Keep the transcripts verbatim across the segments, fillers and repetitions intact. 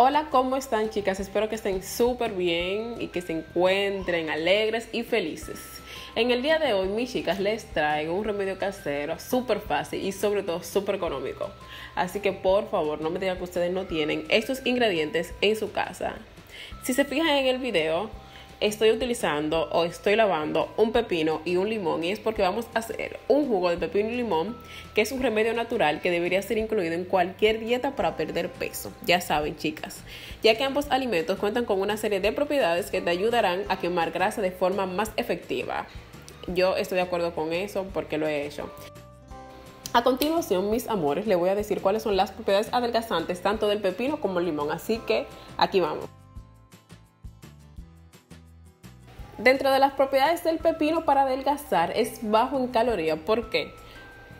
Hola, ¿cómo están, chicas? Espero que estén súper bien y que se encuentren alegres y felices. En el día de hoy, mis chicas, les traigo un remedio casero súper fácil y sobre todo súper económico. Así que por favor, no me digan que ustedes no tienen estos ingredientes en su casa. Si se fijan en el video, estoy utilizando o estoy lavando un pepino y un limón, y es porque vamos a hacer un jugo de pepino y limón, que es un remedio natural que debería ser incluido en cualquier dieta para perder peso. Ya saben, chicas, ya que ambos alimentos cuentan con una serie de propiedades que te ayudarán a quemar grasa de forma más efectiva. Yo estoy de acuerdo con eso porque lo he hecho. A continuación, mis amores, les voy a decir cuáles son las propiedades adelgazantes tanto del pepino como el limón, así que aquí vamos. Dentro de las propiedades del pepino para adelgazar, es bajo en calorías. ¿Por qué?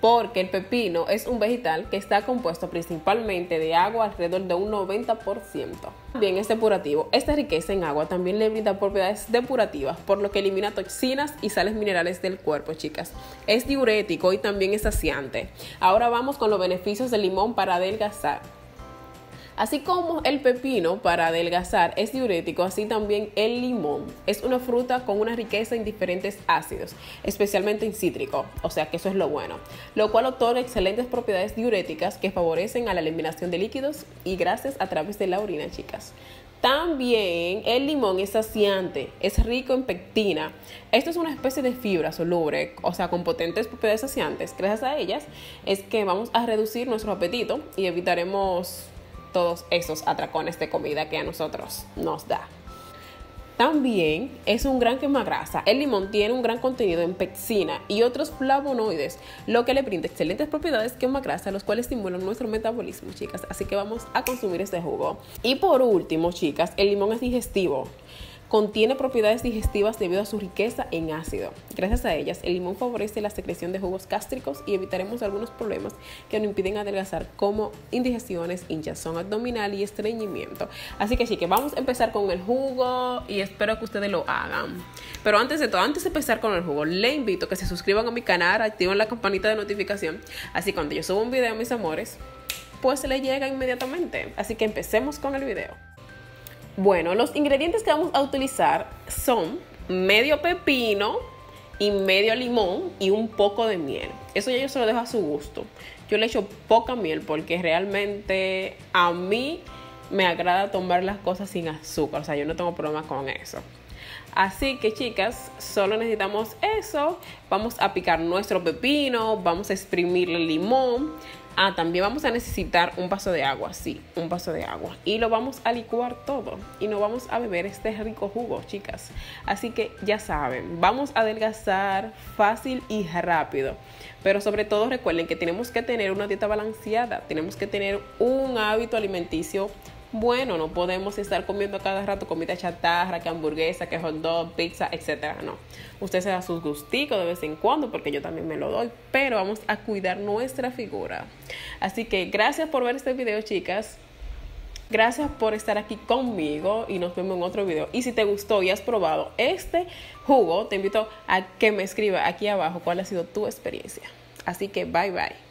Porque el pepino es un vegetal que está compuesto principalmente de agua, alrededor de un noventa por ciento. Bien, es depurativo. Esta riqueza en agua también le brinda propiedades depurativas, por lo que elimina toxinas y sales minerales del cuerpo, chicas. Es diurético y también es saciante. Ahora vamos con los beneficios del limón para adelgazar. Así como el pepino para adelgazar es diurético, así también el limón. Es una fruta con una riqueza en diferentes ácidos, especialmente en cítrico, o sea que eso es lo bueno, lo cual otorga excelentes propiedades diuréticas que favorecen a la eliminación de líquidos y grasas a través de la orina, chicas. También el limón es saciante, es rico en pectina. Esto es una especie de fibra soluble, o sea, con potentes propiedades saciantes. Gracias a ellas es que vamos a reducir nuestro apetito y evitaremos todos esos atracones de comida que a nosotros nos da. También es un gran quemagrasa. El limón tiene un gran contenido en pectina y otros flavonoides, lo que le brinda excelentes propiedades quemagrasa, los cuales estimulan nuestro metabolismo, chicas. Así que vamos a consumir este jugo. Y por último, chicas, el limón es digestivo. Contiene propiedades digestivas debido a su riqueza en ácido. Gracias a ellas, el limón favorece la secreción de jugos gástricos y evitaremos algunos problemas que nos impiden adelgazar, como indigestiones, hinchazón abdominal y estreñimiento. Así que, chicas, vamos a empezar con el jugo y espero que ustedes lo hagan. Pero antes de todo, antes de empezar con el jugo, les invito a que se suscriban a mi canal, activen la campanita de notificación. Así cuando yo subo un video, mis amores, pues se les llega inmediatamente. Así que empecemos con el video. Bueno, los ingredientes que vamos a utilizar son medio pepino y medio limón y un poco de miel. Eso ya yo se lo dejo a su gusto. Yo le echo poca miel porque realmente a mí me agrada tomar las cosas sin azúcar. O sea, yo no tengo problema con eso. Así que, chicas, solo necesitamos eso. Vamos a picar nuestro pepino, vamos a exprimir el limón. Ah, también vamos a necesitar un vaso de agua, sí, un vaso de agua. Y lo vamos a licuar todo y nos vamos a beber este rico jugo, chicas. Así que ya saben, vamos a adelgazar fácil y rápido. Pero sobre todo recuerden que tenemos que tener una dieta balanceada, tenemos que tener un hábito alimenticio bueno. No podemos estar comiendo cada rato comida chatarra, que hamburguesa, que hot dog, pizza, etcétera. No, usted se da sus gusticos de vez en cuando, porque yo también me lo doy, pero vamos a cuidar nuestra figura. Así que gracias por ver este video, chicas. Gracias por estar aquí conmigo y nos vemos en otro video. Y si te gustó y has probado este jugo, te invito a que me escribas aquí abajo cuál ha sido tu experiencia. Así que bye bye.